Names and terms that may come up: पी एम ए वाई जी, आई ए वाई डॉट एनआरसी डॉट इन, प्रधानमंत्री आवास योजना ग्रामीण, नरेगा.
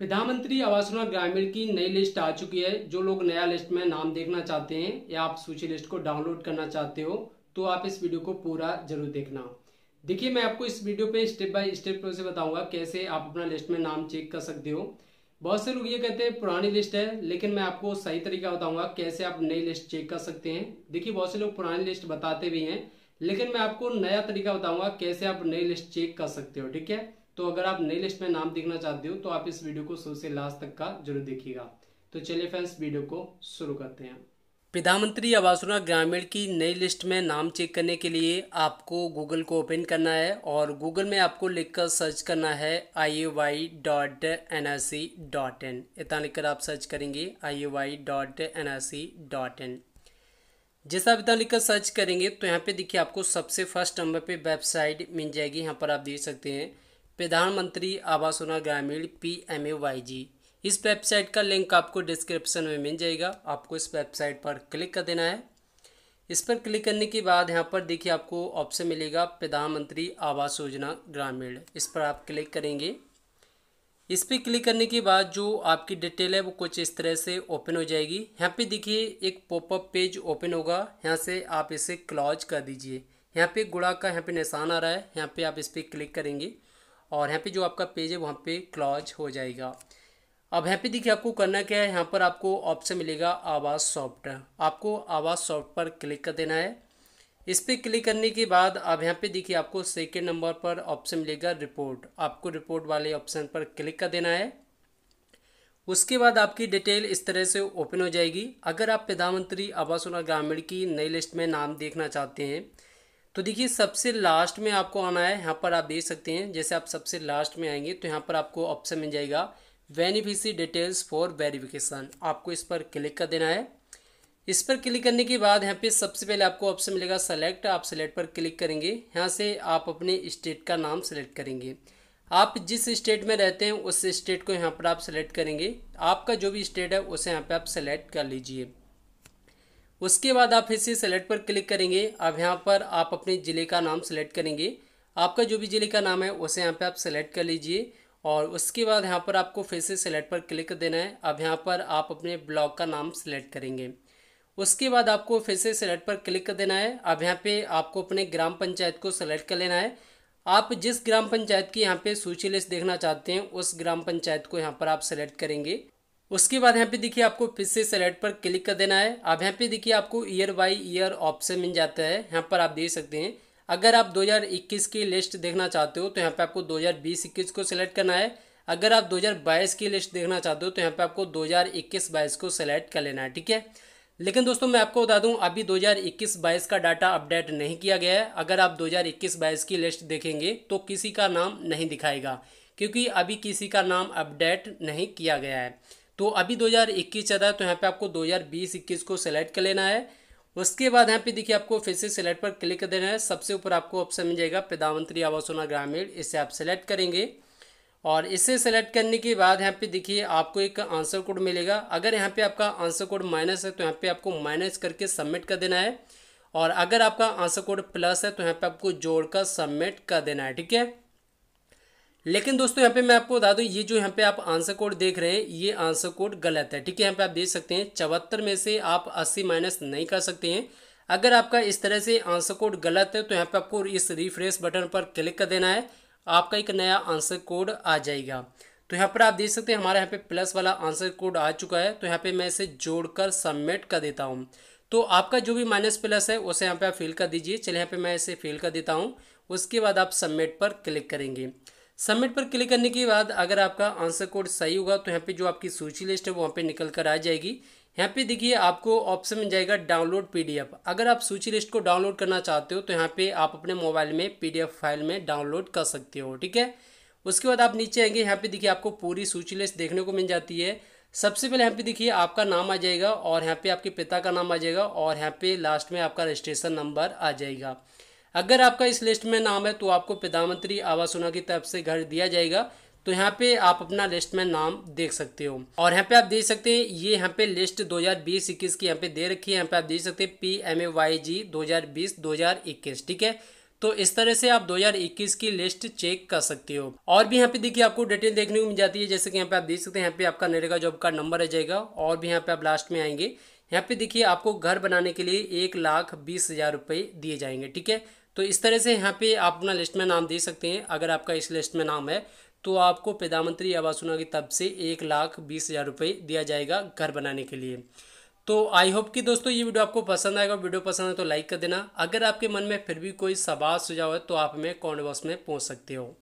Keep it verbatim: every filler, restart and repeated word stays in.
प्रधानमंत्री आवास योजना ग्रामीण की नई लिस्ट आ चुकी है। जो लोग नया लिस्ट में नाम देखना चाहते हैं या आप सूची लिस्ट को डाउनलोड करना चाहते हो तो आप इस वीडियो को पूरा जरूर देखना। देखिए, मैं आपको इस वीडियो पे स्टेप बाय स्टेप प्रोसेस बताऊंगा कैसे आप अपना लिस्ट में नाम चेक कर सकते हो। बहुत से लोग ये कहते हैं पुरानी लिस्ट है, लेकिन मैं आपको सही तरीका बताऊंगा कैसे आप नई लिस्ट चेक कर सकते हैं। देखिए, बहुत से लोग पुरानी लिस्ट बताते भी हैं, लेकिन मैं आपको नया तरीका बताऊंगा कैसे आप नई लिस्ट चेक कर सकते हो। ठीक है, तो अगर आप नई लिस्ट में नाम देखना चाहते हो तो आप इस वीडियो को शुरू से लास्ट तक का जरूर देखिएगा। तो चलिए फ्रेंड्स, वीडियो को शुरू करते हैं। प्रधानमंत्री आवास योजना ग्रामीण की नई लिस्ट में नाम चेक करने के लिए आपको गूगल को ओपन करना है और गूगल में आपको लिखकर सर्च करना है आई ए वाई डॉट एनआरसी डॉट इन। इतना लिखकर आप सर्च करेंगे आई ए वाई डॉट एनआरसी डॉट इन। जैसा आप इतना लिखकर सर्च करेंगे तो यहाँ पे देखिए आपको सबसे फर्स्ट नंबर पे वेबसाइट मिल जाएगी। यहाँ पर आप देख सकते हैं प्रधानमंत्री आवास योजना ग्रामीण पी एम ए वाई जी। इस वेबसाइट का लिंक आपको डिस्क्रिप्शन में मिल जाएगा। आपको इस वेबसाइट पर क्लिक कर देना है। इस पर क्लिक करने के बाद यहाँ पर देखिए आपको ऑप्शन मिलेगा प्रधानमंत्री आवास योजना ग्रामीण। इस पर आप क्लिक करेंगे। इस पर क्लिक करने के बाद जो आपकी डिटेल है वो कुछ इस तरह से ओपन हो जाएगी। यहाँ पे देखिए एक पॉपअप पेज ओपन होगा। यहाँ से आप इसे क्लोज कर दीजिए। यहाँ पे गुणा का यहाँ पे निशान आ रहा है, यहाँ पे आप इस पर क्लिक करेंगे और यहाँ पे जो आपका पेज है वहाँ पे क्लोज हो जाएगा। अब यहाँ पे देखिए आपको करना क्या है, यहाँ पर आपको ऑप्शन मिलेगा आवास सॉफ्ट। आपको आवास सॉफ्ट पर क्लिक कर देना है। इस पर क्लिक करने के बाद अब यहाँ पे देखिए आपको सेकेंड नंबर पर ऑप्शन मिलेगा रिपोर्ट। आपको रिपोर्ट वाले ऑप्शन पर क्लिक कर देना है। उसके बाद आपकी डिटेल इस तरह से ओपन हो जाएगी। अगर आप प्रधानमंत्री आवास योजना ग्रामीण की नई लिस्ट में नाम देखना चाहते हैं तो देखिए सबसे लास्ट में आपको आना है। यहाँ पर आप देख सकते हैं, जैसे आप सबसे लास्ट में आएंगे तो यहाँ पर आपको ऑप्शन मिल जाएगा बेनिफिशियरी डिटेल्स फॉर वेरिफिकेशन। आपको इस पर क्लिक कर देना है। इस पर क्लिक करने के बाद यहाँ पे सबसे पहले आपको ऑप्शन मिलेगा सेलेक्ट। आप सेलेक्ट पर क्लिक करेंगे। यहाँ से आप अपने स्टेट का नाम सेलेक्ट करेंगे। आप जिस स्टेट में रहते हैं उस स्टेट को यहाँ पर आप सेलेक्ट करेंगे। आपका जो भी स्टेट है उसे यहाँ पर आप सेलेक्ट कर लीजिए। उसके बाद आप इसे सेलेक्ट पर क्लिक करेंगे। अब यहाँ पर आप अपने ज़िले का नाम सेलेक्ट करेंगे। आपका जो भी ज़िले का नाम है उसे यहाँ पर आप सेलेक्ट कर लीजिए और उसके बाद यहाँ पर आपको फिर से सेलेक्ट पर क्लिक कर देना है। अब यहाँ पर आप अपने ब्लॉक का नाम सेलेक्ट करेंगे। उसके बाद आपको फिर से सेलेक्ट पर क्लिक कर देना है। अब यहाँ पे आपको अपने ग्राम पंचायत को सेलेक्ट कर लेना है। आप जिस ग्राम पंचायत की यहाँ पे सूची लिस्ट देखना चाहते हैं उस ग्राम पंचायत को यहाँ पर आप सेलेक्ट करेंगे। उसके बाद यहाँ पे देखिए आपको फिर से सेलेक्ट पर क्लिक कर देना है। अब यहाँ पे देखिए आपको ईयर बाई ईयर ऑप्शन मिल जाता है। यहाँ पर आप देख सकते हैं, अगर आप दो हज़ार इक्कीस की लिस्ट देखना चाहते हो तो यहाँ पे आपको दो हज़ार बीस इक्कीस को सेलेक्ट करना है। अगर आप दो हज़ार बाईस की लिस्ट देखना चाहते हो तो यहाँ पे आपको दो हज़ार इक्कीस बाईस को सेलेक्ट कर लेना है। ठीक है, लेकिन दोस्तों मैं आपको बता दूं अभी दो हज़ार इक्कीस बाईस का डाटा अपडेट नहीं किया गया है। अगर आप दो हज़ार इक्कीस बाईस की लिस्ट देखेंगे तो किसी का नाम नहीं दिखाएगा, क्योंकि अभी किसी का नाम अपडेट नहीं किया गया है। तो अभी दो हज़ार इक्कीस चल रहा है, तो यहाँ पर आपको दो हज़ार बीस इक्कीस को सेलेक्ट कर लेना है। उसके बाद यहाँ पे देखिए आपको फिर से सेलेक्ट पर क्लिक कर देना है। सबसे ऊपर आपको ऑप्शन मिल जाएगा प्रधानमंत्री आवास योजना ग्रामीण। इसे आप सेलेक्ट करेंगे और इसे सेलेक्ट करने के बाद यहाँ पे देखिए आपको एक आंसर कोड मिलेगा। अगर यहाँ पे आपका आंसर कोड माइनस है तो यहाँ पे आपको माइनस करके सबमिट कर देना है, और अगर आपका आंसर कोड प्लस है तो यहाँ पर आपको जोड़ कर सबमिट कर देना है। ठीक है, लेकिन दोस्तों यहाँ पे मैं आपको बता दूँ ये जो यहाँ पे आप आंसर कोड देख रहे हैं ये आंसर कोड गलत है। ठीक है, यहाँ पे आप देख सकते हैं चौहत्तर में से आप अस्सी माइनस नहीं कर सकते हैं। अगर आपका इस तरह से आंसर कोड गलत है तो यहाँ पे आपको इस रिफ्रेश बटन पर क्लिक कर देना है। आपका एक नया आंसर कोड आ जाएगा। तो यहाँ पर आप देख सकते हैं हमारा यहाँ पे प्लस वाला आंसर कोड आ चुका है। तो यहाँ पर मैं इसे जोड़ कर सबमिट कर देता हूँ। तो आपका जो भी माइनस प्लस है उसे यहाँ पर आप फिल कर दीजिए। चलिए यहाँ पर मैं इसे फिल कर देता हूँ। उसके बाद आप सबमिट पर क्लिक करेंगे। सबमिट पर क्लिक करने के बाद अगर आपका आंसर कोड सही होगा तो यहाँ पे जो आपकी सूची लिस्ट है वहाँ पे निकल कर आ जाएगी। यहाँ पे देखिए आपको ऑप्शन मिल जाएगा डाउनलोड पीडीएफ। अगर आप सूची लिस्ट को डाउनलोड करना चाहते हो तो यहाँ पे आप अपने मोबाइल में पीडीएफ फाइल में डाउनलोड कर सकते हो। ठीक है, उसके बाद आप नीचे आएंगे। यहाँ पे देखिए आपको पूरी सूची लिस्ट देखने को मिल जाती है। सबसे पहले यहाँ पे देखिए आपका नाम आ जाएगा और यहाँ पे आपके पिता का नाम आ जाएगा और यहाँ पे लास्ट में आपका रजिस्ट्रेशन नंबर आ जाएगा। अगर आपका इस लिस्ट में नाम है तो आपको प्रधानमंत्री आवास योजना की तरफ से घर दिया जाएगा। तो यहाँ पे आप अपना लिस्ट में नाम देख सकते हो। और यहाँ पे आप देख सकते हैं ये यहाँ पे लिस्ट दो हज़ार बीस इक्कीस की यहाँ पे दे रखी है। यहाँ पे आप देख सकते हैं पी एम ए वाई जी दो हज़ार बीस दो हज़ार इक्कीस। ठीक है, तो इस तरह से आप दो हज़ार इक्कीस की लिस्ट चेक कर सकते हो। और भी यहाँ पे देखिए आपको डिटेल देखने को मिल जाती है, जैसे कि यहाँ पे आप देख सकते हैं यहाँ पे आपका नरेगा जॉब कार्ड नंबर आ जाएगा। और भी यहाँ पे आप लास्ट में आएंगे, यहाँ पे देखिए आपको घर बनाने के लिए एक लाख बीस हज़ार रुपये दिए जाएंगे। ठीक है, तो इस तरह से यहाँ पे आप अपना लिस्ट में नाम दे सकते हैं। अगर आपका इस लिस्ट में नाम है तो आपको प्रधानमंत्री आवास योजना की तरफ से एक लाख बीस हज़ार रुपये दिया जाएगा घर बनाने के लिए। तो आई होप कि दोस्तों ये वीडियो आपको पसंद आएगा। वीडियो पसंद है तो लाइक कर देना। अगर आपके मन में फिर भी कोई सवाल सुझाव है तो आप हमें कमेंट बॉक्स में पूछ सकते हो।